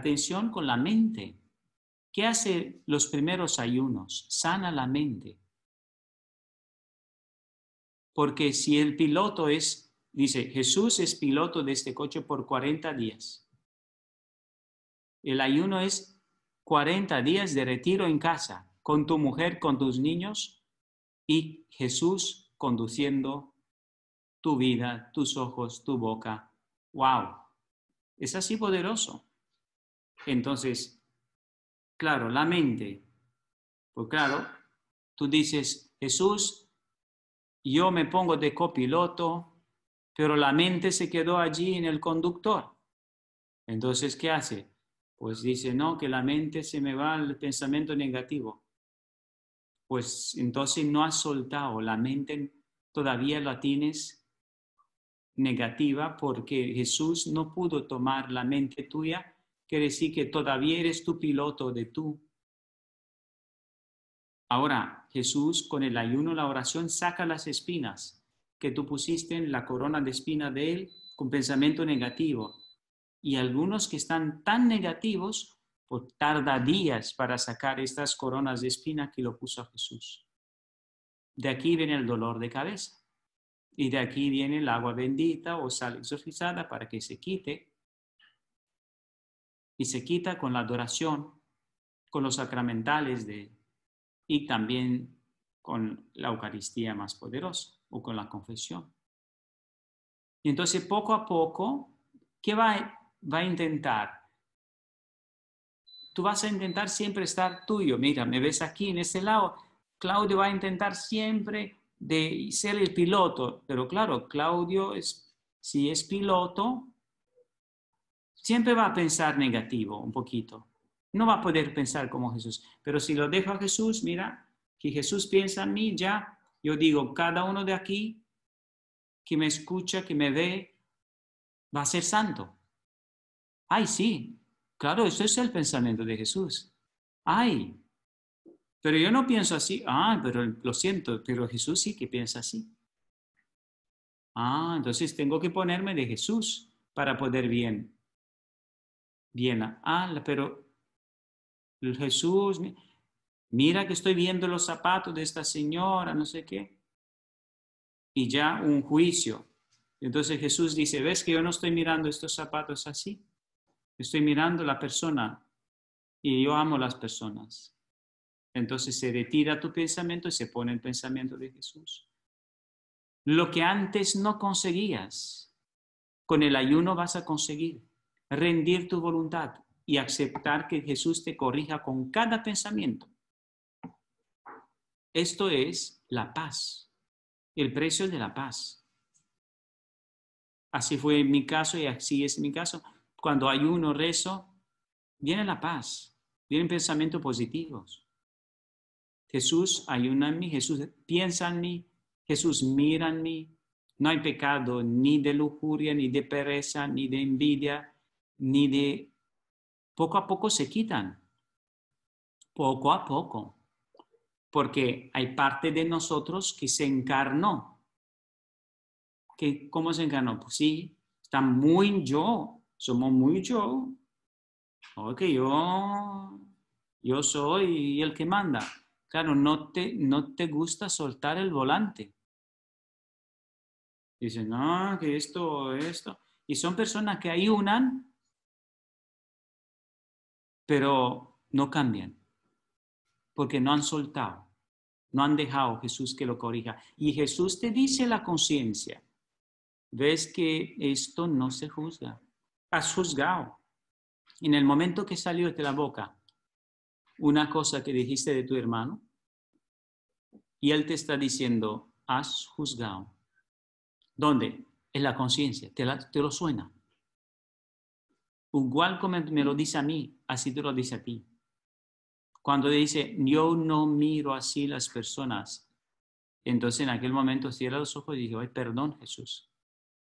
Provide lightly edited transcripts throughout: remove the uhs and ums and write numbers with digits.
Atención con la mente. ¿Qué hace los primeros ayunos? Sana la mente. Porque si el piloto es, dice, Jesús es piloto de este coche por 40 días. El ayuno es 40 días de retiro en casa, con tu mujer, con tus niños y Jesús conduciendo tu vida, tus ojos, tu boca. ¡Wow! Es así poderoso. Entonces, claro, la mente. Pues claro, tú dices, Jesús, yo me pongo de copiloto, pero la mente se quedó allí en el conductor. Entonces, ¿qué hace? Pues dice, no, que la mente se me va al pensamiento negativo. Pues entonces no has soltado, la mente todavía la tienes negativa porque Jesús no pudo tomar la mente tuya. Quiere decir que todavía eres tu piloto de tú. Ahora, Jesús, con el ayuno, la oración, saca las espinas que tú pusiste en la corona de espina de él con pensamiento negativo. Y algunos que están tan negativos, pues tarda días para sacar estas coronas de espina que lo puso a Jesús. De aquí viene el dolor de cabeza. Y de aquí viene el agua bendita o sal exorcizada para que se quite. Y se quita con la adoración, con los sacramentales de, y también con la Eucaristía más poderosa o con la confesión. Y entonces poco a poco, ¿qué va a intentar? Tú vas a intentar siempre estar tuyo. Mira, me ves aquí en este lado. Claudio va a intentar siempre de ser el piloto. Pero claro, Claudio, si es piloto, siempre va a pensar negativo un poquito. No va a poder pensar como Jesús. Pero si lo dejo a Jesús, mira, que Jesús piensa en mí ya. Yo digo, cada uno de aquí que me escucha, que me ve, va a ser santo. Ay, sí. Claro, eso es el pensamiento de Jesús. Ay, pero yo no pienso así. Ah, pero lo siento, pero Jesús sí que piensa así. Ah, entonces tengo que ponerme de Jesús para poder bien. Bien, ah, pero Jesús, mira que estoy viendo los zapatos de esta señora, no sé qué. Y ya un juicio. Entonces Jesús dice, ¿ves que yo no estoy mirando estos zapatos así? Estoy mirando la persona y yo amo las personas. Entonces se retira tu pensamiento y se pone el pensamiento de Jesús. Lo que antes no conseguías, con el ayuno vas a conseguir. Rendir tu voluntad y aceptar que Jesús te corrija con cada pensamiento. Esto es la paz, el precio de la paz. Así fue en mi caso y así es en mi caso. Cuando ayuno, rezo, viene la paz, vienen pensamientos positivos. Jesús ayuna en mí, Jesús piensa en mí, Jesús mira en mí. No hay pecado ni de lujuria, ni de pereza, ni de envidia, ni de... Poco a poco se quitan. Poco a poco. Porque hay parte de nosotros que se encarnó. ¿Cómo se encarnó? Pues sí, está muy yo. Somos muy yo. Ok, yo soy el que manda. Claro, no te gusta soltar el volante. Dicen, no, que esto. Y son personas que ayunan pero no cambian, porque no han soltado, no han dejado a Jesús que lo corrija. Y Jesús te dice la conciencia, ves que esto no se juzga, has juzgado. En el momento que salió de la boca una cosa que dijiste de tu hermano, y él te está diciendo, has juzgado. ¿Dónde? En la conciencia, te lo suena. Igual como me lo dice a mí, así te lo dice a ti. Cuando dice, yo no miro así las personas, entonces en aquel momento cierra los ojos y dice, ay, perdón Jesús,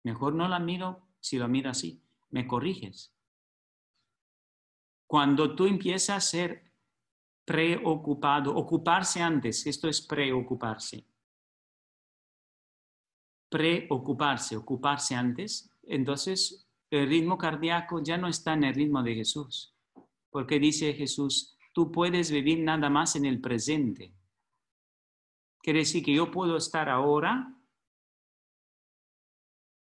mejor no la miro, si la miro así, me corriges. Cuando tú empiezas a ser preocupado, ocuparse antes, esto es preocuparse. Preocuparse, ocuparse antes, entonces el ritmo cardíaco ya no está en el ritmo de Jesús. Porque dice Jesús, tú puedes vivir nada más en el presente. Quiere decir que yo puedo estar ahora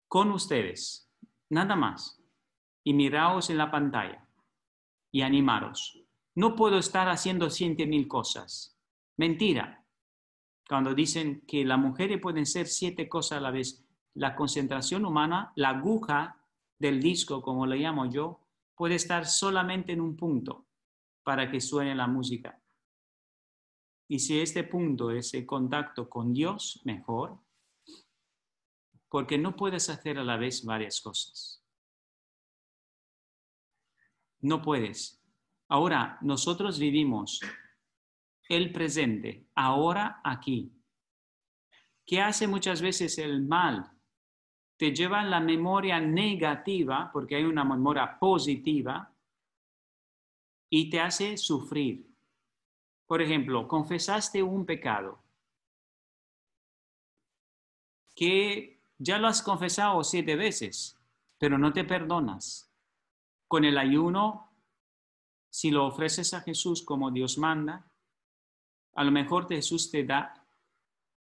con ustedes, nada más. Y miraos en la pantalla y animaros. No puedo estar haciendo 7.000 cosas. Mentira. Cuando dicen que las mujeres pueden ser 7 cosas a la vez, la concentración humana, la aguja del disco, como le llamo yo, puede estar solamente en un punto para que suene la música. Y si este punto es el contacto con Dios, mejor, porque no puedes hacer a la vez varias cosas. No puedes. Ahora, nosotros vivimos el presente, ahora, aquí. ¿Qué hace muchas veces el mal? Te lleva la memoria negativa, porque hay una memoria positiva, y te hace sufrir. Por ejemplo, confesaste un pecado, que ya lo has confesado 7 veces, pero no te perdonas. Con el ayuno, si lo ofreces a Jesús como Dios manda, a lo mejor Jesús te da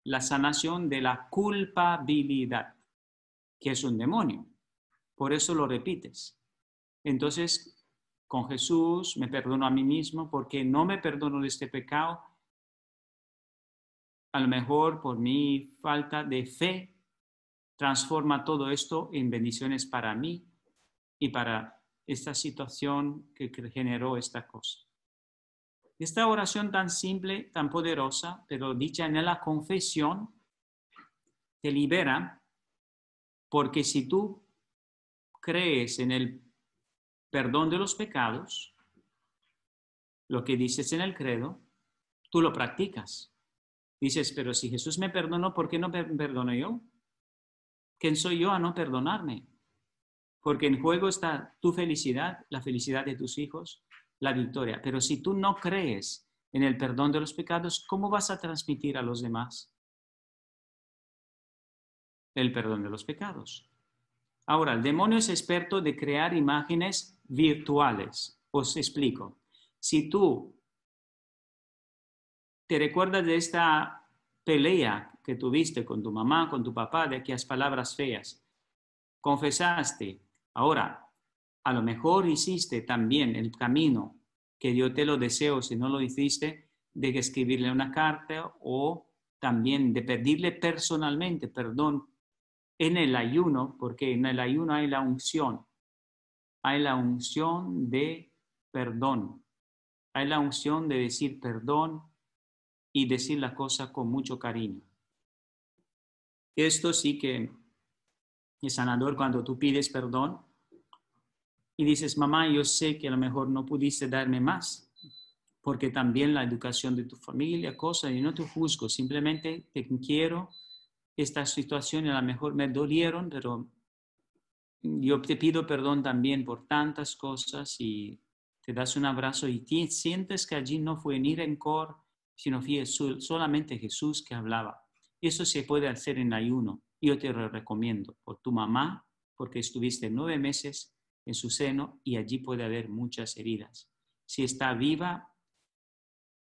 la sanación de la culpabilidad, que es un demonio. Por eso lo repites. Entonces, con Jesús me perdono a mí mismo porque no me perdono de este pecado. A lo mejor por mi falta de fe, transforma todo esto en bendiciones para mí y para esta situación que generó esta cosa. Esta oración tan simple, tan poderosa, pero dicha en la confesión, te libera, porque si tú crees en el perdón de los pecados, lo que dices en el credo, tú lo practicas. Dices, pero si Jesús me perdonó, ¿por qué no me perdono yo? ¿Quién soy yo a no perdonarme? Porque en juego está tu felicidad, la felicidad de tus hijos, la victoria. Pero si tú no crees en el perdón de los pecados, ¿cómo vas a transmitir a los demás el perdón de los pecados? Ahora, el demonio es experto de crear imágenes virtuales. Os explico. Si tú te recuerdas de esta pelea que tuviste con tu mamá, con tu papá, de aquellas palabras feas, confesaste, ahora, a lo mejor hiciste también el camino que yo te lo deseo, si no lo hiciste, de escribirle una carta o también de pedirle personalmente perdón en el ayuno, porque en el ayuno hay la unción de perdón, hay la unción de decir perdón y decir la cosa con mucho cariño. Esto sí que es sanador cuando tú pides perdón. Y dices, mamá, yo sé que a lo mejor no pudiste darme más, porque también la educación de tu familia, cosas, y no te juzgo, simplemente te quiero, estas situaciones a lo mejor me dolieron, pero yo te pido perdón también por tantas cosas, y te das un abrazo y sientes que allí no fue ni rencor, sino fue solamente Jesús que hablaba. Eso se puede hacer en ayuno, yo te lo recomiendo, por tu mamá, porque estuviste 9 meses en su seno, y allí puede haber muchas heridas. Si está viva,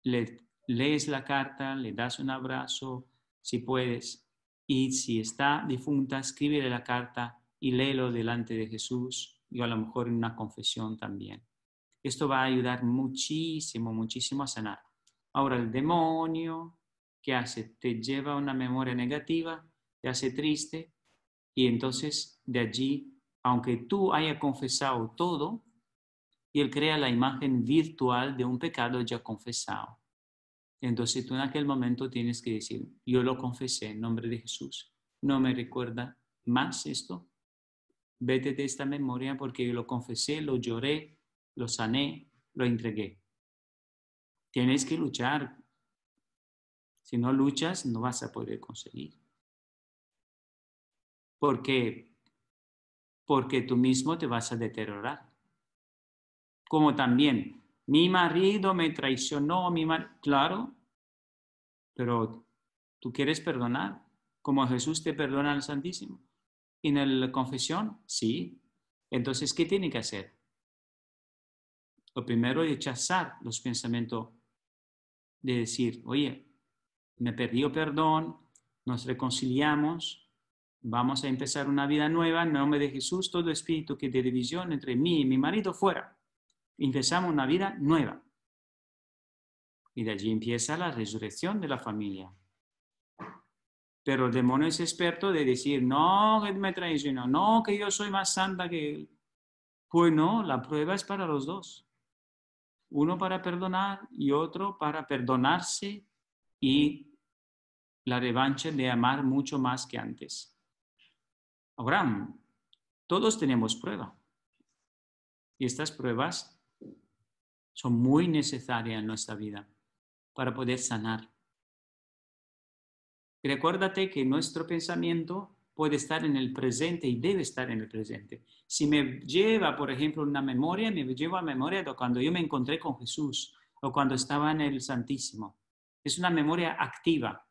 le lees la carta, le das un abrazo, si puedes. Y si está difunta, escríbele la carta y léelo delante de Jesús, y a lo mejor en una confesión también. Esto va a ayudar muchísimo, muchísimo a sanar. Ahora, el demonio, ¿qué hace? Te lleva a una memoria negativa, te hace triste, y entonces de allí, aunque tú hayas confesado todo, y él crea la imagen virtual de un pecado ya confesado. Entonces tú en aquel momento tienes que decir, yo lo confesé en nombre de Jesús. No me recuerda más esto. Vete de esta memoria porque yo lo confesé, lo lloré, lo sané, lo entregué. Tienes que luchar. Si no luchas, no vas a poder conseguir. Porque tú mismo te vas a deteriorar. Como también, mi marido me traicionó, claro, pero tú quieres perdonar, como Jesús te perdona al Santísimo. ¿Y en la confesión? Sí. Entonces, ¿qué tiene que hacer? Lo primero es rechazar los pensamientos de decir, oye, me pedí perdón, nos reconciliamos, vamos a empezar una vida nueva, en nombre de Jesús, todo espíritu que de división entre mí y mi marido fuera. Empezamos una vida nueva. Y de allí empieza la resurrección de la familia. Pero el demonio es experto de decir, no, que me traicionó, no, que yo soy más santa que él. Pues no, la prueba es para los dos. Uno para perdonar y otro para perdonarse y la revancha de amar mucho más que antes. Ahora, todos tenemos prueba. Y estas pruebas son muy necesarias en nuestra vida para poder sanar. Recuérdate que nuestro pensamiento puede estar en el presente y debe estar en el presente. Si me lleva, por ejemplo, una memoria, me lleva a memoria de cuando yo me encontré con Jesús o cuando estaba en el Santísimo. Es una memoria activa,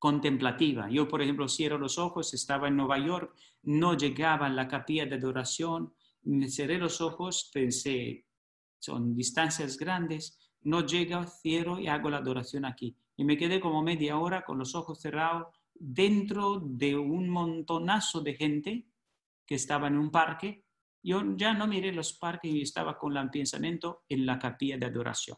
contemplativa. Yo, por ejemplo, cierro los ojos, estaba en Nueva York, no llegaba a la capilla de adoración, me cerré los ojos, pensé, son distancias grandes, no llego, cierro y hago la adoración aquí. Y me quedé como media hora con los ojos cerrados dentro de un montonazo de gente que estaba en un parque. Yo ya no miré los parques y estaba con el pensamiento en la capilla de adoración.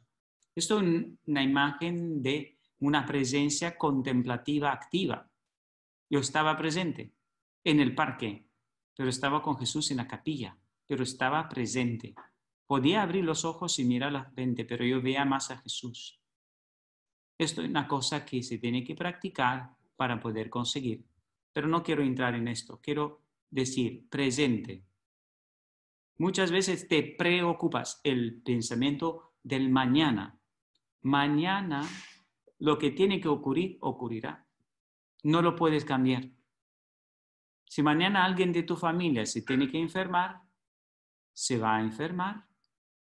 Esto es una imagen de una presencia contemplativa activa. Yo estaba presente en el parque, pero estaba con Jesús en la capilla, pero estaba presente. Podía abrir los ojos y mirar la gente, pero yo veía más a Jesús. Esto es una cosa que se tiene que practicar para poder conseguir. Pero no quiero entrar en esto. Quiero decir, presente. Muchas veces te preocupas el pensamiento del mañana. Mañana lo que tiene que ocurrir, ocurrirá. No lo puedes cambiar. Si mañana alguien de tu familia se tiene que enfermar, se va a enfermar.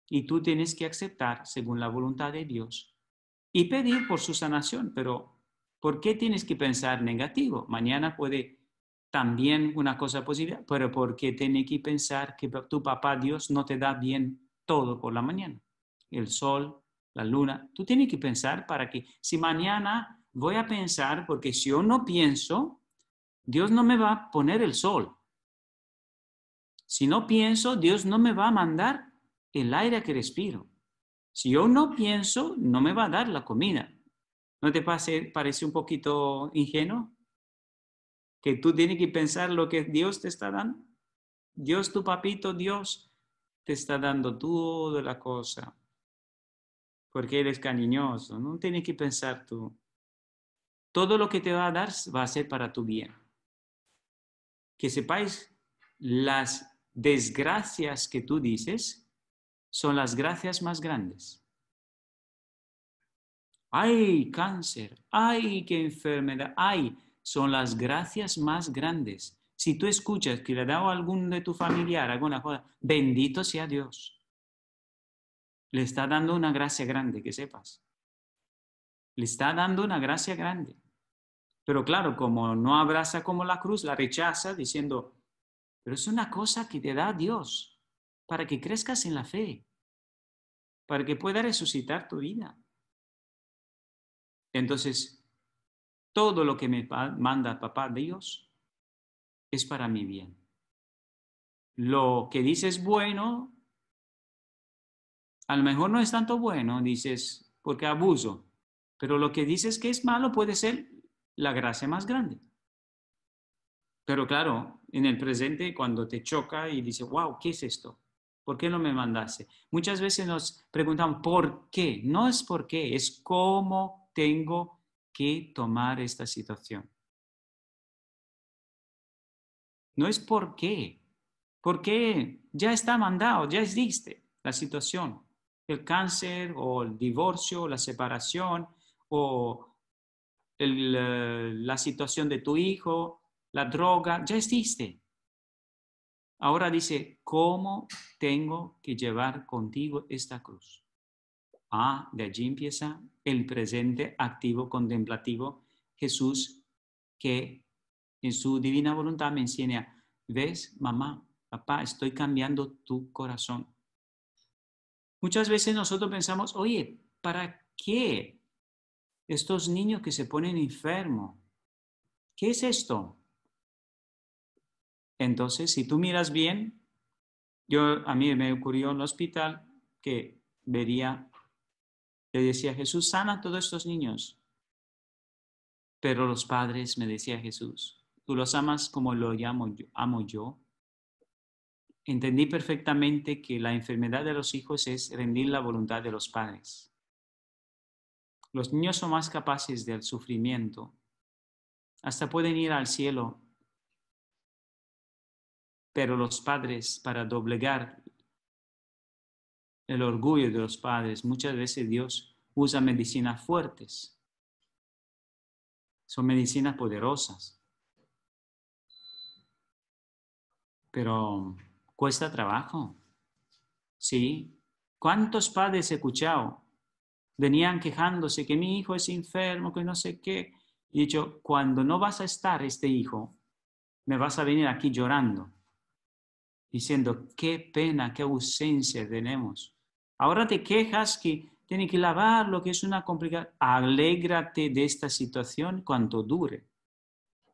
Y tú tienes que aceptar, según la voluntad de Dios, y pedir por su sanación, pero ¿por qué tienes que pensar negativo? Mañana puede también una cosa positiva, pero ¿por qué tienes que pensar que tu papá Dios no te da bien todo por la mañana? El sol, la luna, tú tienes que pensar para que, si mañana voy a pensar, porque si yo no pienso, Dios no me va a poner el sol. Si no pienso, Dios no me va a mandar el aire que respiro. Si yo no pienso, no me va a dar la comida. ¿No te parece un poquito ingenuo? Que tú tienes que pensar lo que Dios te está dando. Dios, tu papito, Dios, te está dando toda la cosa. Porque eres cariñoso. No tienes que pensar tú. Todo lo que te va a dar va a ser para tu bien. Que sepáis, las desgracias que tú dices son las gracias más grandes. ¡Ay, cáncer! ¡Ay, qué enfermedad! ¡Ay! Son las gracias más grandes. Si tú escuchas que le ha dado a algún de tu familiar alguna cosa, bendito sea Dios. Le está dando una gracia grande, que sepas. Le está dando una gracia grande. Pero claro, como no abraza como la cruz, la rechaza diciendo, pero es una cosa que te da Dios. Para que crezcas en la fe, para que pueda resucitar tu vida. Entonces, todo lo que me manda papá Dios es para mi bien. Lo que dices bueno, a lo mejor no es tanto bueno, dices, porque abuso. Pero lo que dices que es malo puede ser la gracia más grande. Pero claro, en el presente, cuando te choca y dices, wow, ¿qué es esto? ¿Por qué no me mandaste? Muchas veces nos preguntan por qué. No es por qué, es cómo tengo que tomar esta situación. No es por qué. Porque ya está mandado, ya existe la situación. El cáncer o el divorcio, la separación o la situación de tu hijo, la droga, ya existe. Ahora dice, ¿cómo tengo que llevar contigo esta cruz? Ah, de allí empieza el presente activo contemplativo. Jesús, que en su divina voluntad me enseña, ves, mamá, papá, estoy cambiando tu corazón. Muchas veces nosotros pensamos, oye, ¿para qué estos niños que se ponen enfermos? ¿Qué es esto? Entonces, si tú miras bien, a mí me ocurrió en el hospital que le decía a Jesús, sana a todos estos niños. Pero los padres, me decía Jesús, tú los amas como lo amo yo. Entendí perfectamente que la enfermedad de los hijos es rendir la voluntad de los padres. Los niños son más capaces del sufrimiento. Hasta pueden ir al cielo. Pero los padres, para doblegar el orgullo de los padres, muchas veces Dios usa medicinas fuertes. Son medicinas poderosas. Pero cuesta trabajo. ¿Sí? ¿Cuántos padres he escuchado? Venían quejándose que mi hijo es enfermo, que no sé qué. Y he dicho, cuando no vas a estar este hijo, me vas a venir aquí llorando. Diciendo, qué pena, qué ausencia tenemos. Ahora te quejas que tienen que lavarlo, que es una complicación. Alégrate de esta situación cuanto dure,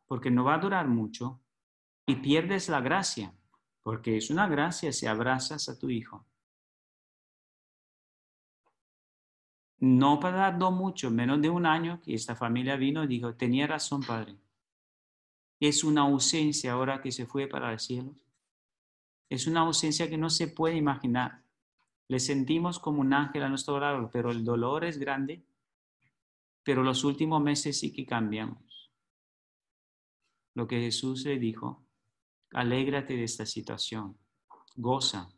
porque no va a durar mucho y pierdes la gracia, porque es una gracia si abrazas a tu hijo. No tardó mucho, menos de un año, que esta familia vino y dijo, tenía razón, padre. Es una ausencia ahora que se fue para el cielo. Es una ausencia que no se puede imaginar. Le sentimos como un ángel a nuestro lado, pero el dolor es grande. Pero los últimos meses sí que cambiamos. Lo que Jesús le dijo, alégrate de esta situación. Goza,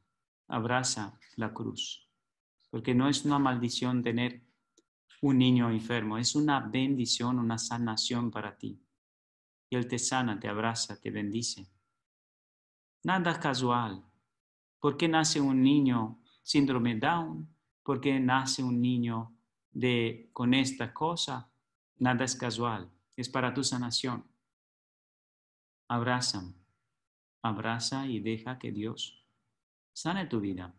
abraza la cruz. Porque no es una maldición tener un niño enfermo. Es una bendición, una sanación para ti. Y Él te sana, te abraza, te bendice. Nada casual. ¿Por qué nace un niño síndrome Down? ¿Por qué nace un niño con esta cosa? Nada es casual. Es para tu sanación. Abraza. Abraza y deja que Dios sane tu vida.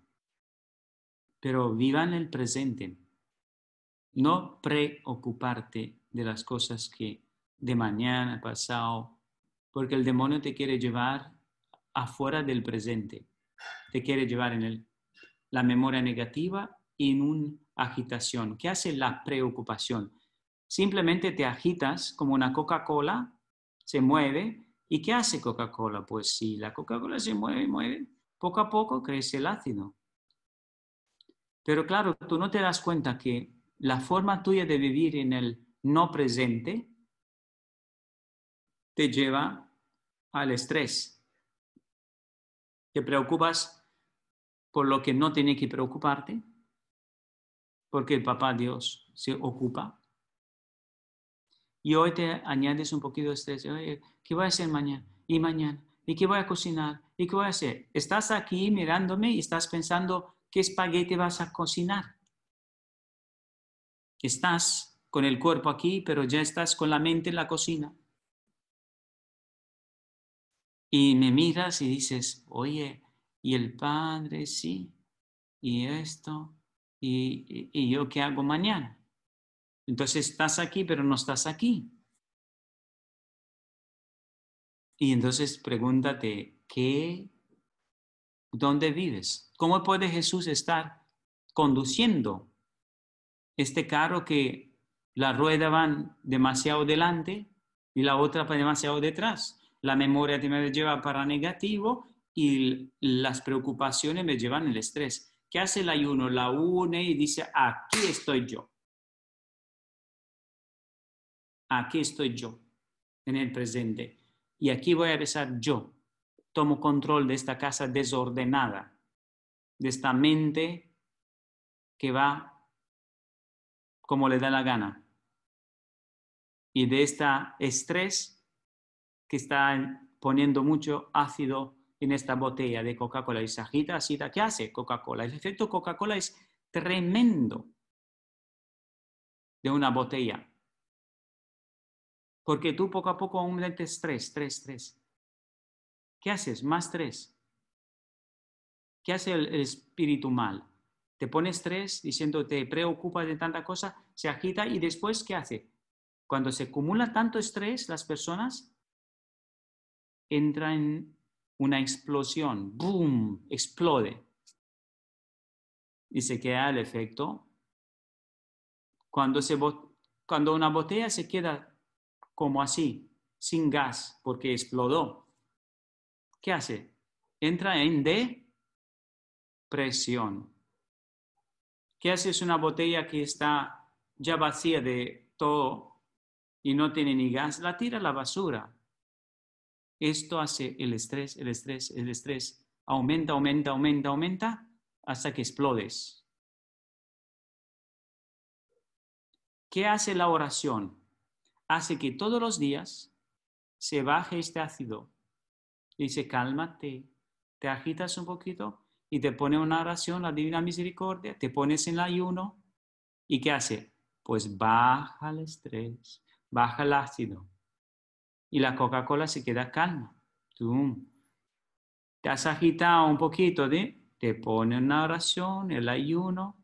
Pero viva en el presente. No preocuparte de las cosas que de mañana, pasado, porque el demonio te quiere llevar afuera del presente. Te quiere llevar en la memoria negativa y en una agitación. ¿Qué hace la preocupación? Simplemente te agitas como una Coca-Cola, se mueve. ¿Y qué hace Coca-Cola? Pues si la Coca-Cola se mueve, poco a poco crece el ácido. Pero claro, tú no te das cuenta que la forma tuya de vivir en el no presente te lleva al estrés. Te preocupas por lo que no tienes que preocuparte, porque el papá Dios se ocupa. Y hoy te añades un poquito de estrés. Oye, ¿qué voy a hacer mañana? Y mañana. ¿Y qué voy a cocinar? ¿Y qué voy a hacer? Estás aquí mirándome y estás pensando qué espagueti vas a cocinar. Estás con el cuerpo aquí, pero ya estás con la mente en la cocina. Y me miras y dices, oye, y el padre sí, y esto, y yo qué hago mañana. Entonces estás aquí, pero no estás aquí. Y entonces pregúntate, ¿dónde vives? ¿Cómo puede Jesús estar conduciendo este carro que la rueda van demasiado delante y la otra va demasiado detrás? La memoria me lleva para negativo y las preocupaciones me llevan al estrés. ¿Qué hace el ayuno? La une y dice, aquí estoy yo. Aquí estoy yo, en el presente. Y aquí voy a rezar yo. Tomo control de esta casa desordenada, de esta mente que va como le da la gana. Y de este estrés que está poniendo mucho ácido en esta botella de Coca-Cola y se agita, agita. ¿Qué hace Coca-Cola? El efecto Coca-Cola es tremendo de una botella. Porque tú poco a poco aumentas estrés. ¿Qué haces? Más estrés. ¿Qué hace el espíritu mal? Te pone estrés diciendo, te preocupas de tanta cosa, se agita y después, ¿qué hace? Cuando se acumula tanto estrés, las personas entran en una explosión. ¡Boom! Explode. Y se queda el efecto. Cuando una botella se queda como así, sin gas, porque explotó, ¿qué hace? Entra en depresión. ¿Qué hace? Es una botella que está ya vacía de todo y no tiene ni gas, la tira a la basura. Esto hace el estrés, el estrés, el estrés. Aumenta, aumenta, aumenta, aumenta hasta que explodes. ¿Qué hace la oración? Hace que todos los días se baje este ácido. Dice, cálmate, te agitas un poquito y te pone una oración, la Divina Misericordia, te pones en el ayuno. ¿Y qué hace? Pues baja el estrés, baja el ácido. Y la Coca-Cola se queda calma. ¡Tum! Te has agitado un poquito, te pone una oración, el ayuno.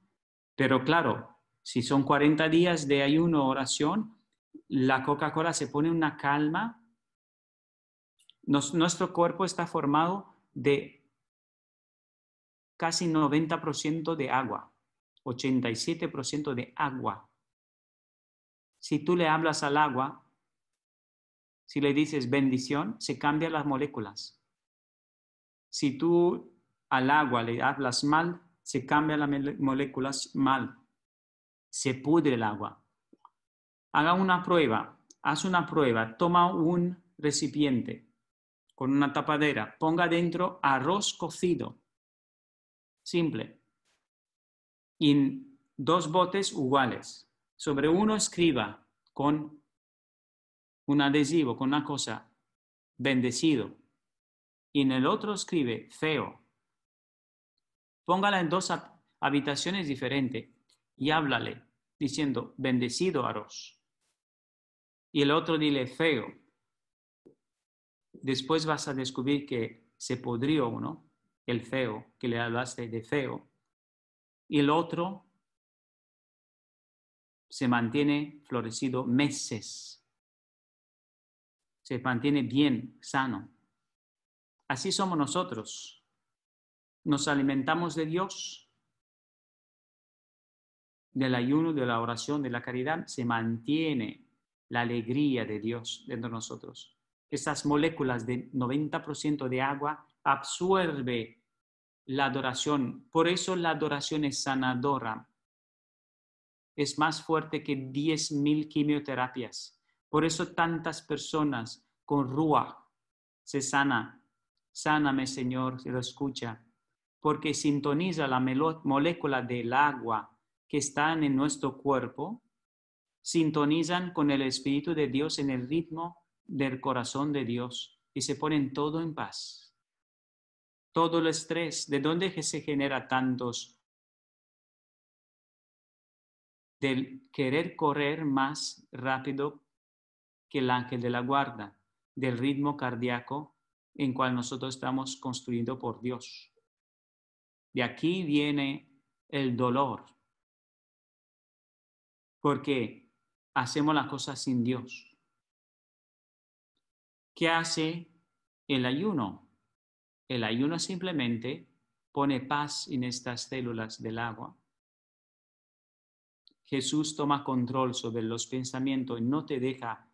Pero claro, si son 40 días de ayuno, oración, la Coca-Cola se pone una calma. Nuestro cuerpo está formado de casi 90% de agua, 87% de agua. Si tú le hablas al agua, si le dices bendición, se cambian las moléculas. Si tú al agua le hablas mal, se cambian las moléculas mal. Se pudre el agua. Haga una prueba, haz una prueba, toma un recipiente con una tapadera, ponga dentro arroz cocido. Simple. Y en 2 botes iguales. Sobre uno escriba con un adhesivo, con una cosa, bendecido. Y en el otro escribe feo. Póngala en 2 habitaciones diferentes y háblale diciendo bendecido arroz. Y el otro dile feo. Después vas a descubrir que se podrió uno, el feo, que le hablaste de feo, y el otro se mantiene florecido meses, se mantiene bien, sano. Así somos nosotros, nos alimentamos de Dios, del ayuno, de la oración, de la caridad, se mantiene la alegría de Dios dentro de nosotros. Esas moléculas de 90% de agua absorbe la adoración. Por eso la adoración es sanadora. Es más fuerte que 10.000 quimioterapias. Por eso tantas personas con Ruah se sana. Sáname, Señor, se lo escucha. Porque sintoniza la molécula del agua que están en nuestro cuerpo. Sintonizan con el Espíritu de Dios en el ritmo del corazón de Dios. Y se ponen todo en paz. Todo el estrés, ¿de dónde se genera tantos? Del querer correr más rápido que el ángel de la guarda, del ritmo cardíaco en cual nosotros estamos construidos por Dios. De aquí viene el dolor, porque hacemos las cosas sin Dios. ¿Qué hace el ayuno? El ayuno simplemente pone paz en estas células del agua. Jesús toma control sobre los pensamientos y no te deja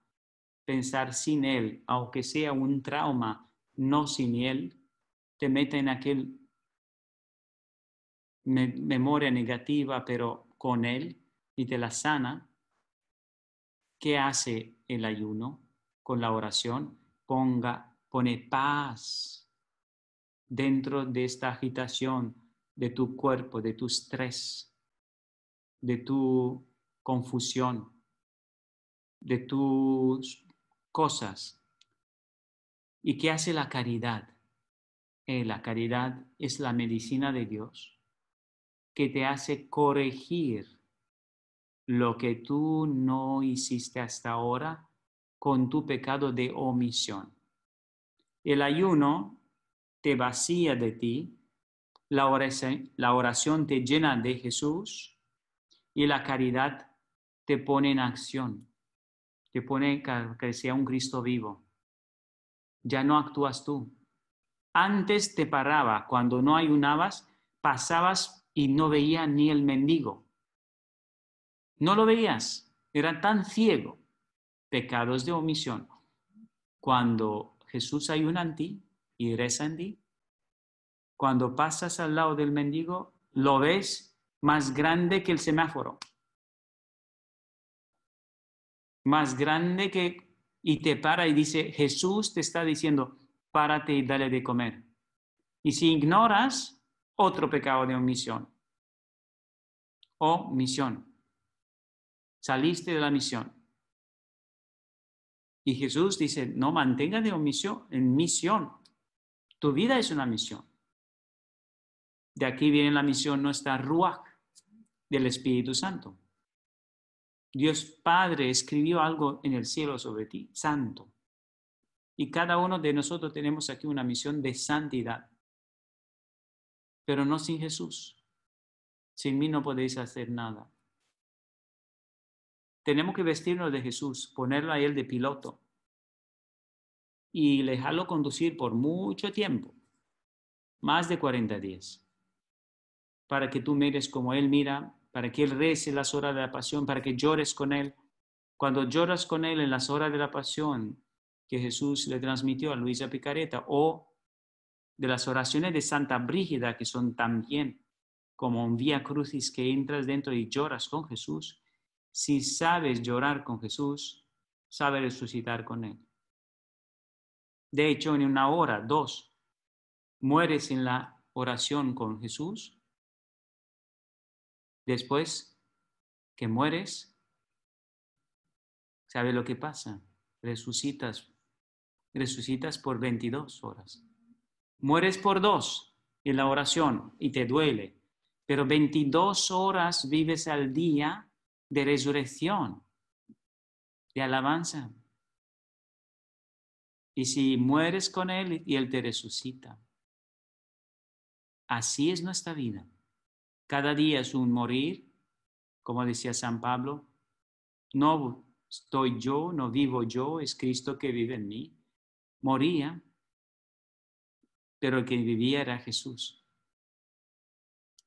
pensar sin Él, aunque sea un trauma, no sin Él. Te mete en aquel memoria negativa, pero con Él, y te la sana. ¿Qué hace el ayuno con la oración? Pone paz dentro de esta agitación de tu cuerpo, de tu estrés, de tu confusión, de tus cosas. ¿Y qué hace la caridad? La caridad es la medicina de Dios que te hace corregir lo que tú no hiciste hasta ahora con tu pecado de omisión. El ayuno te vacía de ti, La oración te llena de Jesús y la caridad te pone en acción. Te pone que sea un Cristo vivo. Ya no actúas tú. Antes te paraba, cuando no ayunabas, pasabas y no veía ni el mendigo. No lo veías, era tan ciego. Pecados de omisión. Cuando Jesús ayuna en ti y reza en ti, cuando pasas al lado del mendigo, lo ves más grande que el semáforo. Más grande que... Y te para y dice, Jesús te está diciendo, párate y dale de comer. Y si ignoras, otro pecado de omisión. Omisión. Saliste de la misión. Y Jesús dice, no mantenga de omisión en misión. Tu vida es una misión. De aquí viene la misión nuestra Ruah, del Espíritu Santo. Dios Padre escribió algo en el cielo sobre ti, santo. Y cada uno de nosotros tenemos aquí una misión de santidad. Pero no sin Jesús. Sin mí no podéis hacer nada. Tenemos que vestirnos de Jesús, ponerlo a Él de piloto. Y dejarlo conducir por mucho tiempo. Más de 40 días. Para que tú mires como Él mira, para que Él rece las horas de la pasión, para que llores con Él. Cuando lloras con Él en las horas de la pasión que Jesús le transmitió a Luisa Picareta, o de las oraciones de Santa Brígida, que son también como un vía crucis que entras dentro y lloras con Jesús, si sabes llorar con Jesús, sabes resucitar con Él. De hecho, en una hora, dos, mueres en la oración con Jesús. Después que mueres, ¿sabe lo que pasa? Resucitas por 22 horas. Mueres por 2 en la oración y te duele, pero 22 horas vives al día de resurrección, de alabanza. Y si mueres con Él y Él te resucita. Así es nuestra vida. Cada día es un morir, como decía San Pablo. No estoy yo, no vivo yo, es Cristo que vive en mí. Moría, pero el que vivía era Jesús.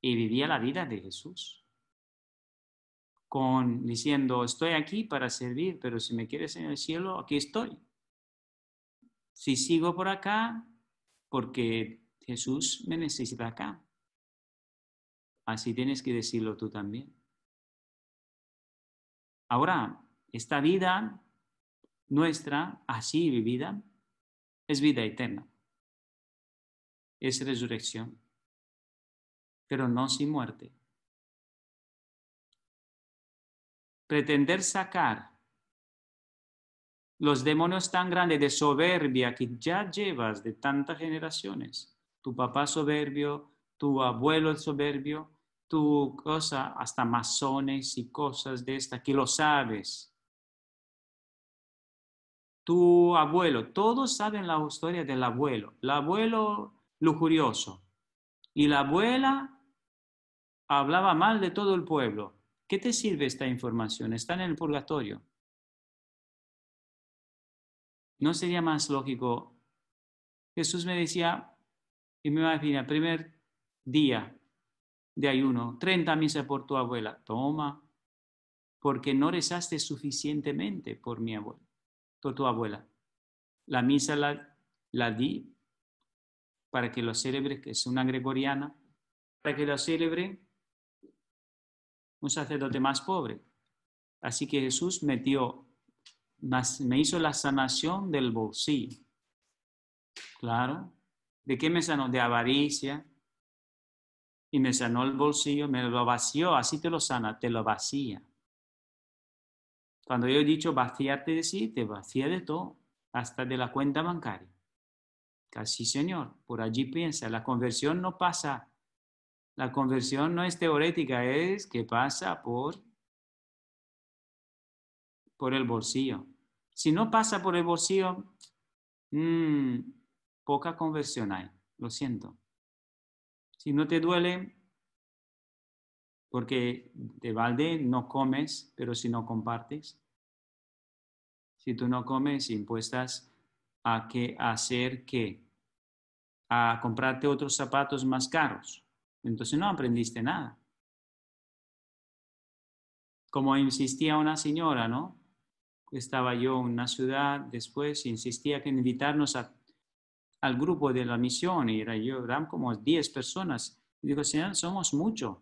Y vivía la vida de Jesús. Diciendo, estoy aquí para servir, pero si me quieres en el cielo, aquí estoy. Si sigo por acá, porque Jesús me necesita acá. Así tienes que decirlo tú también. Ahora, esta vida nuestra, así vivida, es vida eterna. Es resurrección. Pero no sin muerte. Pretender sacar los demonios tan grandes de soberbia que ya llevas de tantas generaciones. Tu papá soberbio, tu abuelo soberbio, tu cosa, hasta masones y cosas de esta, que lo sabes. Tu abuelo, todos saben la historia del abuelo. El abuelo lujurioso. Y la abuela hablaba mal de todo el pueblo. ¿Qué te sirve esta información? Está en el purgatorio. ¿No sería más lógico? Jesús me decía, y me imagina, primer día de ayuno, 30 misas por tu abuela. Toma, porque no rezaste suficientemente por mi abuela, por tu abuela. La misa la di para que lo celebre, que es una gregoriana, para que lo celebre un sacerdote más pobre. Así que Jesús me hizo la sanación del bolsillo. Claro. ¿De qué me sanó? De avaricia. Y me sanó el bolsillo, me lo vació, así te lo sana, te lo vacía. Cuando yo he dicho vaciarte de sí, te vacía de todo, hasta de la cuenta bancaria. Casi, Señor, por allí piensa, la conversión no pasa, la conversión no es teórica, es que pasa por el bolsillo. Si no pasa por el bolsillo, poca conversión hay, lo siento. Si no te duele, porque de balde no comes, pero si no compartes. Si tú no comes, impuestas a que hacer qué, a comprarte otros zapatos más caros. Entonces no aprendiste nada. Como insistía una señora, ¿no? Estaba yo en una ciudad, después insistía que invitarnos al grupo de la misión, y eran como 10 personas. Y digo, señor, somos muchos.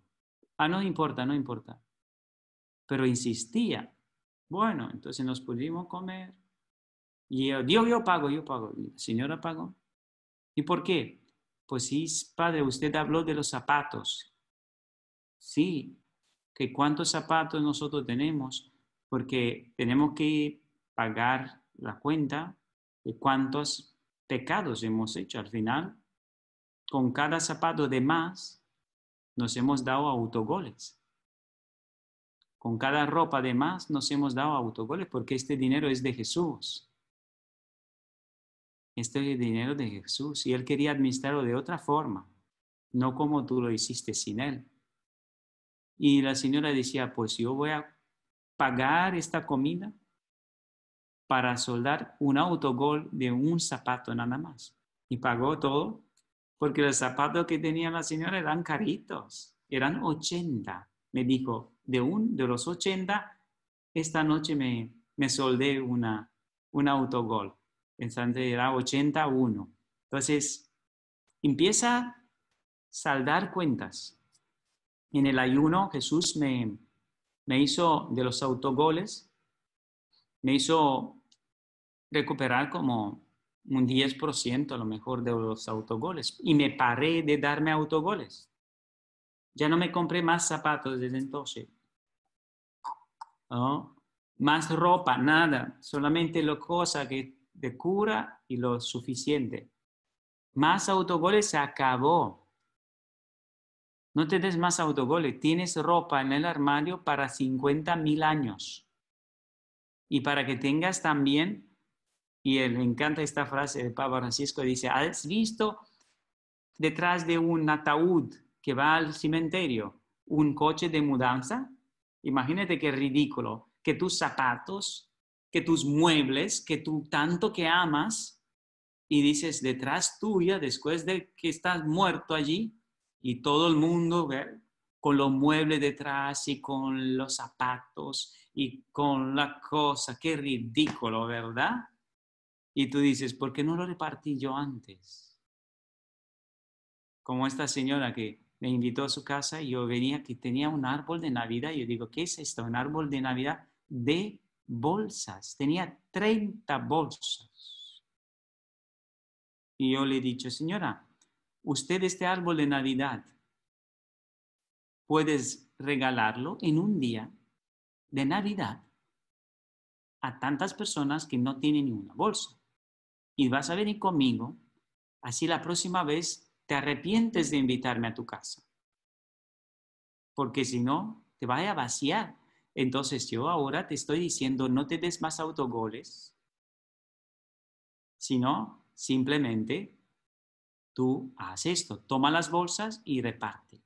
Ah, no importa, no importa. Pero insistía. Bueno, entonces nos pudimos comer. Y yo pago, yo pago. Y la señora pagó. ¿Y por qué? Pues sí, padre, usted habló de los zapatos. Sí, que cuántos zapatos nosotros tenemos, porque tenemos que pagar la cuenta de cuántos pecados hemos hecho. Al final, con cada zapato de más, nos hemos dado autogoles. Con cada ropa de más nos hemos dado autogoles, porque este dinero es de Jesús. Este es dinero de Jesús y Él quería administrarlo de otra forma, no como tú lo hiciste sin Él. Y la señora decía, pues yo voy a pagar esta comida para soldar un autogol de un zapato nada más. Y pagó todo. Porque los zapatos que tenía la señora eran caritos, eran 80. Me dijo, de los 80, esta noche me soldé un autogol. Entonces era 81. Entonces, empieza a saldar cuentas. En el ayuno, Jesús me hizo de los autogoles, me hizo recuperar como un 10% a lo mejor de los autogoles. Y me paré de darme autogoles. Ya no me compré más zapatos desde entonces. ¿No? Más ropa, nada. Solamente la cosa que te cura y lo suficiente. Más autogoles se acabó. No te des más autogoles. Tienes ropa en el armario para 50.000 años. Y para que tengas también. Y me encanta esta frase del Papa Francisco, dice, ¿has visto detrás de un ataúd que va al cementerio un coche de mudanza? Imagínate qué ridículo, que tus zapatos, que tus muebles, que tú tanto que amas, y dices, detrás tuya, después de que estás muerto allí, y todo el mundo con los muebles detrás y con los zapatos y con la cosa, qué ridículo, ¿verdad? Y tú dices, ¿por qué no lo repartí yo antes? Como esta señora que me invitó a su casa y yo venía que tenía un árbol de Navidad. Y yo digo, ¿qué es esto? Un árbol de Navidad de bolsas. Tenía 30 bolsas. Y yo le he dicho, señora, usted este árbol de Navidad puedes regalarlo en un día de Navidad a tantas personas que no tienen ninguna bolsa. Y vas a venir conmigo, así la próxima vez te arrepientes de invitarme a tu casa. Porque si no, te vaya a vaciar. Entonces yo ahora te estoy diciendo, no te des más autogoles, sino simplemente tú haz esto. Toma las bolsas y reparte.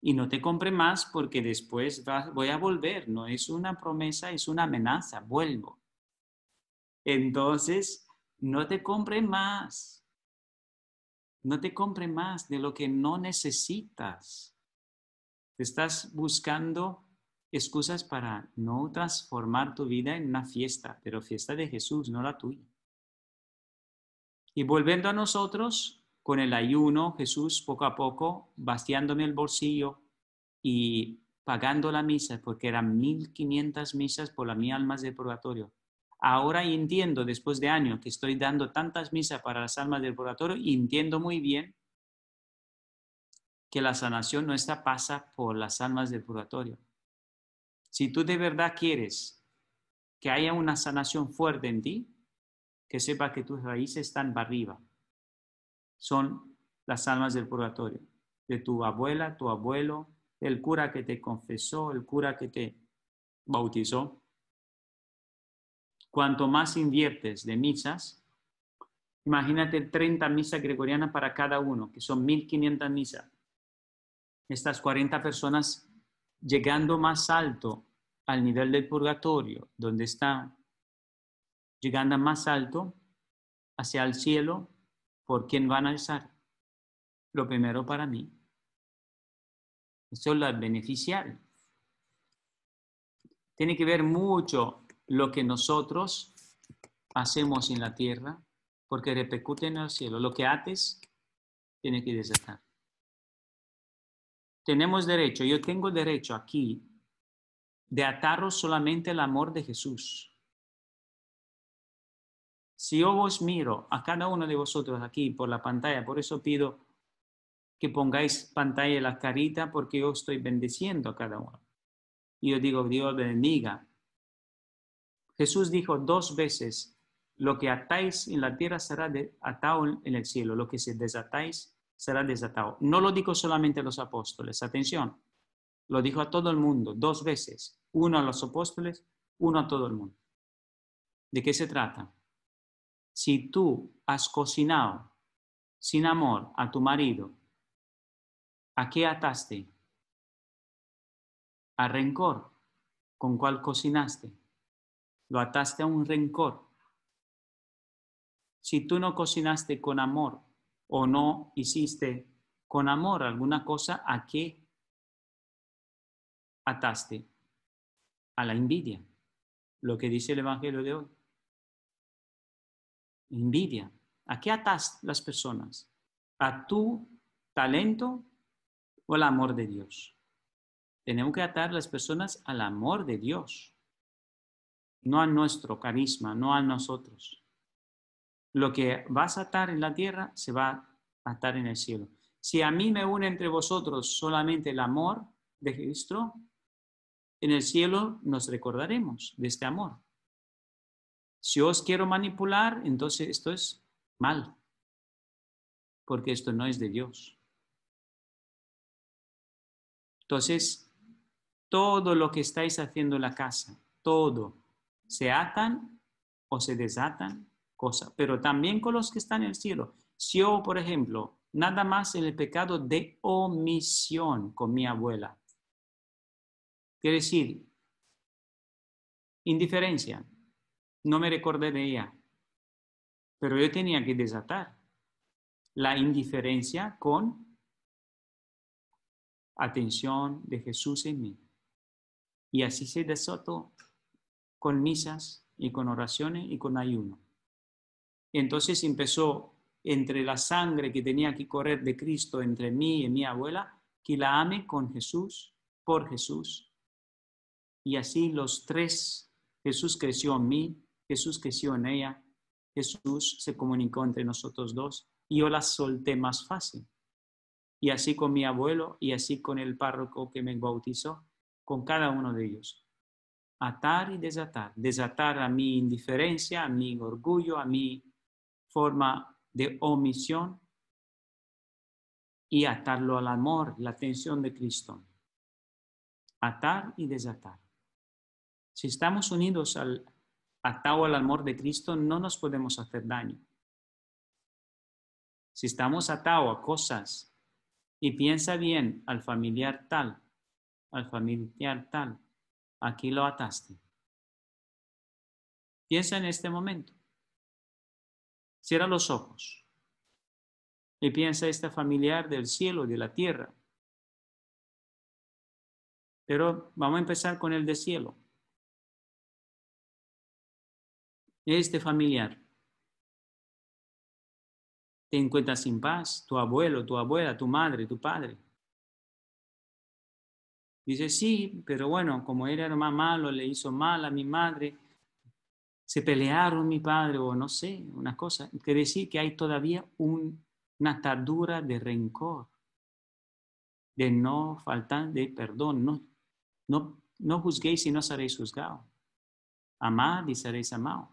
Y no te compre más porque después voy a volver. No es una promesa, es una amenaza. Vuelvo. Entonces, no te compre más. No te compre más de lo que no necesitas. Estás buscando excusas para no transformar tu vida en una fiesta, pero fiesta de Jesús, no la tuya. Y volviendo a nosotros. Con el ayuno, Jesús poco a poco, vaciándome el bolsillo y pagando la misa, porque eran 1.500 misas por las mil almas del purgatorio. Ahora entiendo, después de años que estoy dando tantas misas para las almas del purgatorio, entiendo muy bien que la sanación nuestra pasa por las almas del purgatorio. Si tú de verdad quieres que haya una sanación fuerte en ti, que sepa que tus raíces están para arriba. Son las almas del purgatorio, de tu abuela, tu abuelo, el cura que te confesó, el cura que te bautizó. Cuanto más inviertes de misas, imagínate 30 misas gregorianas para cada uno, que son 1.500 misas. estas 40 personas llegando más alto al nivel del purgatorio, donde están, llegando más alto hacia el cielo, ¿por quién van a rezar? Lo primero para mí. Eso es la beneficial. Tiene que ver mucho lo que nosotros hacemos en la tierra, porque repercute en el cielo. Lo que ates, tiene que desatar. Tenemos derecho, yo tengo derecho aquí, de ataros solamente el amor de Jesús. Si yo os miro a cada uno de vosotros aquí por la pantalla, por eso pido que pongáis pantalla en la carita, porque yo estoy bendeciendo a cada uno. Y yo digo, Dios bendiga. Jesús dijo 2 veces, lo que atáis en la tierra será atado en el cielo, lo que se desatáis será desatado. No lo dijo solamente a los apóstoles, atención, lo dijo a todo el mundo 2 veces, uno a los apóstoles, uno a todo el mundo. ¿De qué se trata? Si tú has cocinado sin amor a tu marido, ¿a qué ataste? A rencor. ¿Con cuál cocinaste? Lo ataste a un rencor. Si tú no cocinaste con amor o no hiciste con amor alguna cosa, ¿a qué ataste? A la envidia. Lo que dice el Evangelio de hoy. Envidia. ¿A qué atas las personas? ¿A tu talento o al amor de Dios? Tenemos que atar las personas al amor de Dios. No a nuestro carisma, no a nosotros. Lo que vas a atar en la tierra se va a atar en el cielo. Si a mí me une entre vosotros solamente el amor de Cristo, en el cielo nos recordaremos de este amor. Si os quiero manipular, entonces esto es mal, porque esto no es de Dios. Entonces, todo lo que estáis haciendo en la casa, todo, se atan o se desatan cosas, pero también con los que están en el cielo. Si yo, por ejemplo, nada más en el pecado de omisión con mi abuela, quiere decir, indiferencia. No me recordé de ella, pero yo tenía que desatar la indiferencia con atención de Jesús en mí. Y así se desató con misas y con oraciones y con ayuno. Entonces empezó entre la sangre que tenía que correr de Cristo entre mí y mi abuela, que la ame con Jesús, por Jesús. Y así los tres, Jesús creció en mí, Jesús creció en ella, Jesús se comunicó entre nosotros dos y yo la solté más fácil. Y así con mi abuelo y así con el párroco que me bautizó, con cada uno de ellos. Atar y desatar. Desatar a mi indiferencia, a mi orgullo, a mi forma de omisión y atarlo al amor, la atención de Cristo. Atar y desatar. Si estamos unidos al atado al amor de Cristo, no nos podemos hacer daño. Si estamos atados a cosas, y piensa bien al familiar tal, aquí lo ataste. Piensa en este momento. Cierra los ojos. Y piensa este familiar del cielo, de la tierra. Pero vamos a empezar con el de cielo. Este familiar. Te encuentras sin paz, tu abuelo, tu abuela, tu madre, tu padre. Dice, sí, pero bueno, como él era más malo, le hizo mal a mi madre, se pelearon mi padre o no sé, una cosa. Quiere decir que hay todavía una atadura de rencor, de no faltar de perdón. No juzguéis y no seréis juzgados. Amad y seréis amados.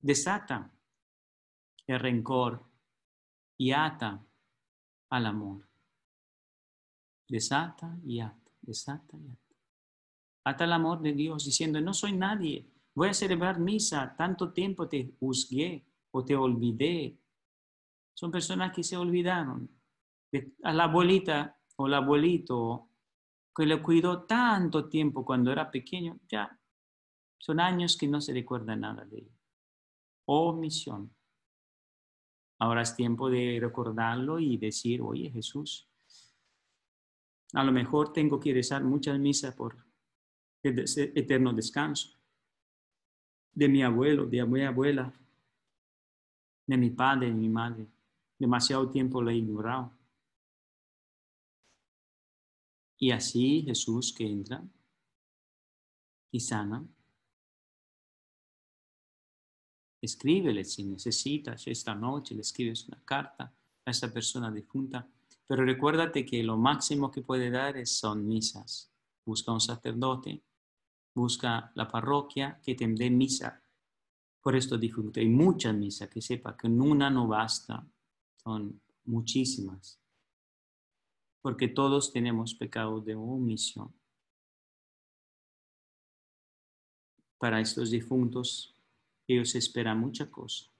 Desata el rencor y ata al amor. Desata y ata, desata y ata. Ata al amor de Dios diciendo, no soy nadie, voy a celebrar misa, tanto tiempo te juzgué o te olvidé. Son personas que se olvidaron. A la abuelita o el abuelito que le cuidó tanto tiempo cuando era pequeño, ya son años que no se recuerda nada de él. Omisión. Ahora es tiempo de recordarlo y decir, oye Jesús, a lo mejor tengo que rezar muchas misas por eterno descanso de mi abuelo, de mi abuela, de mi padre, de mi madre. Demasiado tiempo lo he ignorado. Y así Jesús que entra y sana. Escríbele si necesitas, esta noche le escribes una carta a esta persona difunta. Pero recuérdate que lo máximo que puede dar son misas. Busca un sacerdote, busca la parroquia que tendré misa por estos difuntos. Hay muchas misas, que sepa que una no basta, son muchísimas. Porque todos tenemos pecado de omisión. Para estos difuntos, ellos esperan muchas cosas.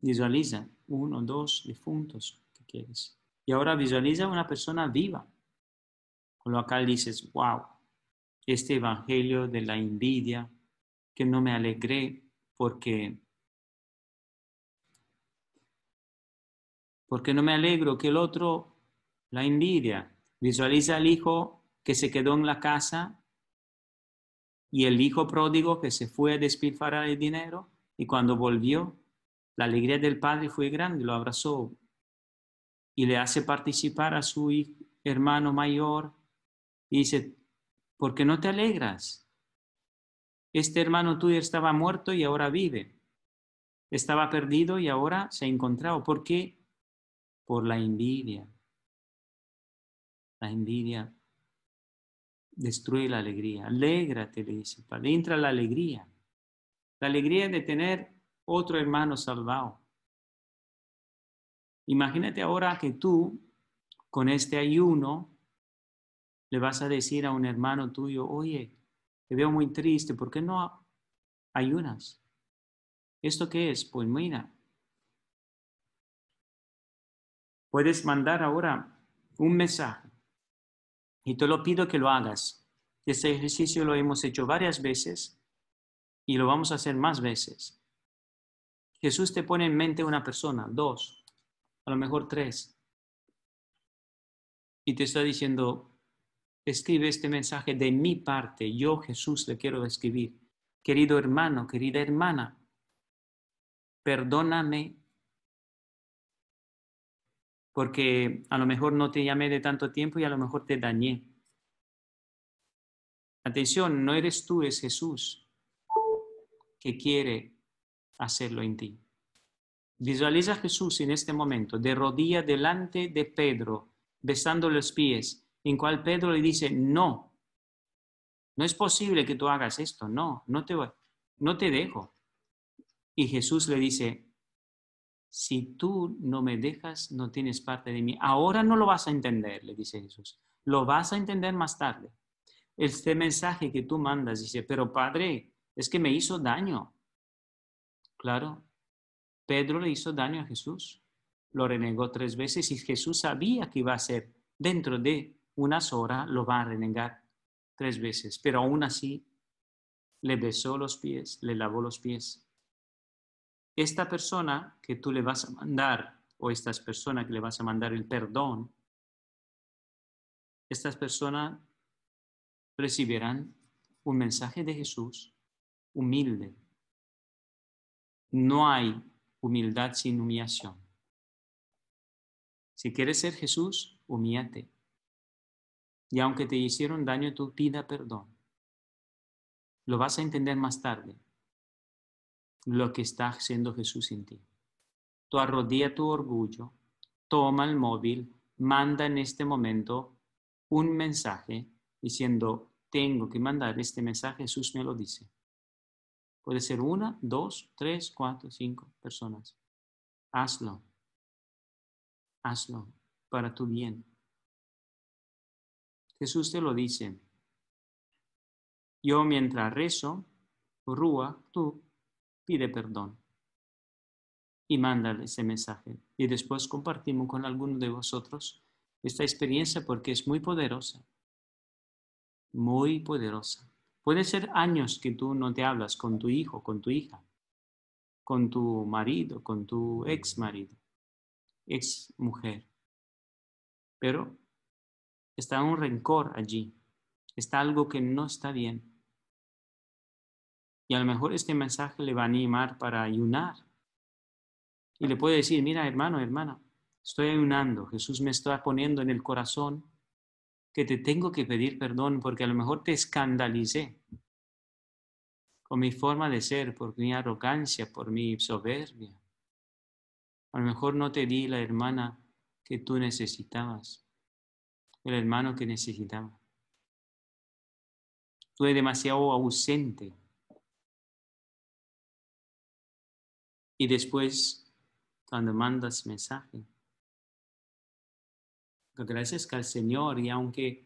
Visualiza 1 o 2 difuntos que quieres. Y ahora visualiza una persona viva. Con lo cual dices, wow, este evangelio de la envidia, que no me alegré porque no me alegro que el otro la envidia. Visualiza al hijo que se quedó en la casa y el hijo pródigo que se fue a despilfarrar el dinero y cuando volvió, la alegría del padre fue grande, lo abrazó y le hace participar a su hermano mayor y dice, ¿por qué no te alegras? Este hermano tuyo estaba muerto y ahora vive. Estaba perdido y ahora se ha encontrado. ¿Por qué? Por la envidia. La envidia destruye la alegría. Alégrate, le dice el Padre. Entra la alegría. La alegría de tener otro hermano salvado. Imagínate ahora que tú, con este ayuno, le vas a decir a un hermano tuyo, oye, te veo muy triste, ¿por qué no ayunas? ¿Esto qué es? Pues mira, puedes mandar ahora un mensaje y te lo pido que lo hagas. Este ejercicio lo hemos hecho varias veces y lo vamos a hacer más veces. Jesús te pone en mente una persona, 2, a lo mejor 3. Y te está diciendo, escribe este mensaje de mi parte. Yo, Jesús, le quiero escribir. Querido hermano, querida hermana, perdóname porque a lo mejor no te llamé de tanto tiempo y a lo mejor te dañé. Atención, no eres tú, es Jesús que quiere hacerlo en ti. Visualiza a Jesús en este momento, de rodilla delante de Pedro, besando los pies. En cual Pedro le dice, no, no es posible que tú hagas esto, no te dejo. Y Jesús le dice, si tú no me dejas, no tienes parte de mí. Ahora no lo vas a entender, le dice Jesús, lo vas a entender más tarde. Este mensaje que tú mandas, dice, pero Padre, es que me hizo daño. Claro, Pedro le hizo daño a Jesús, lo renegó 3 veces y Jesús sabía que iba a ser dentro de unas horas lo va a renegar 3 veces, pero aún así le besó los pies, le lavó los pies. Esta persona que tú le vas a mandar, o estas personas que le vas a mandar el perdón, estas personas recibirán un mensaje de Jesús humilde. No hay humildad sin humillación. Si quieres ser Jesús, humíllate. Y aunque te hicieron daño, tú pida perdón. Lo vas a entender más tarde. Lo que está haciendo Jesús en ti. Tú arrodilla tu orgullo, toma el móvil, manda en este momento un mensaje diciendo, tengo que mandar este mensaje, Jesús me lo dice. Puede ser 1, 2, 3, 4, 5 personas. Hazlo. Hazlo para tu bien. Jesús te lo dice. Yo mientras rezo, Ruah, tú pide perdón. Y mándale ese mensaje. Y después compartimos con alguno de vosotros esta experiencia porque es muy poderosa. Muy poderosa. Puede ser años que tú no te hablas con tu hijo, con tu hija, con tu marido, con tu ex marido, ex mujer. Pero está un rencor allí. Está algo que no está bien. Y a lo mejor este mensaje le va a animar para ayunar. Y le puede decir, mira hermano, hermana, estoy ayunando. Jesús me está poniendo en el corazón que te tengo que pedir perdón porque a lo mejor te escandalicé con mi forma de ser, por mi arrogancia, por mi soberbia. A lo mejor no te di la hermana que tú necesitabas, el hermano que necesitaba. Estuve demasiado ausente. Y después, cuando mandas mensaje, gracias al Señor, y aunque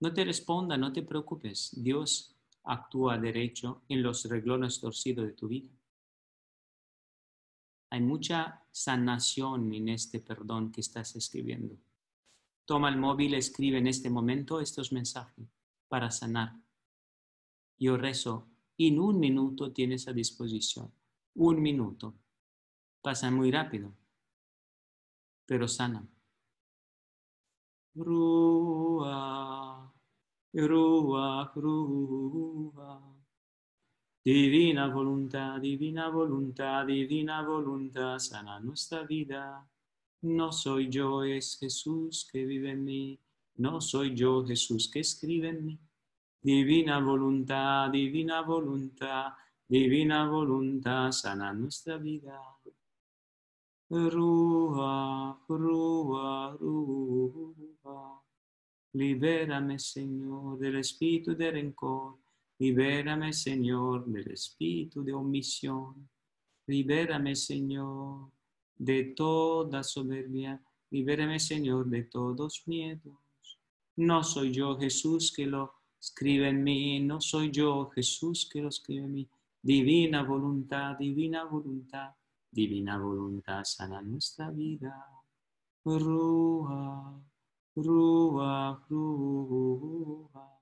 no te responda, no te preocupes. Dios actúa derecho en los reglones torcidos de tu vida. Hay mucha sanación en este perdón que estás escribiendo. Toma el móvil, escribe en este momento estos mensajes para sanar. Yo rezo, y en un minuto tienes a disposición. Un minuto. Pasa muy rápido, pero sana. Ruah, Ruah, Ruah. Divina voluntad, divina voluntad, divina voluntad, sana nuestra vida. No soy yo, es Jesús que vive en mí. No soy yo, Jesús que escribe en mí. Divina voluntad, divina voluntad, divina voluntad, sana nuestra vida. Ruah, Ruah, Ruah. Libérame, Señor, del espíritu de rencor. Libérame, Señor, del espíritu de omisión. Libérame, Señor, de toda soberbia. Libérame, Señor, de todos miedos. No soy yo, Jesús, que lo escribe en mí. No soy yo, Jesús, que lo escribe en mí. Divina voluntad, divina voluntad, divina voluntad, sana nuestra vida. Ruah, Ruah, Ruah.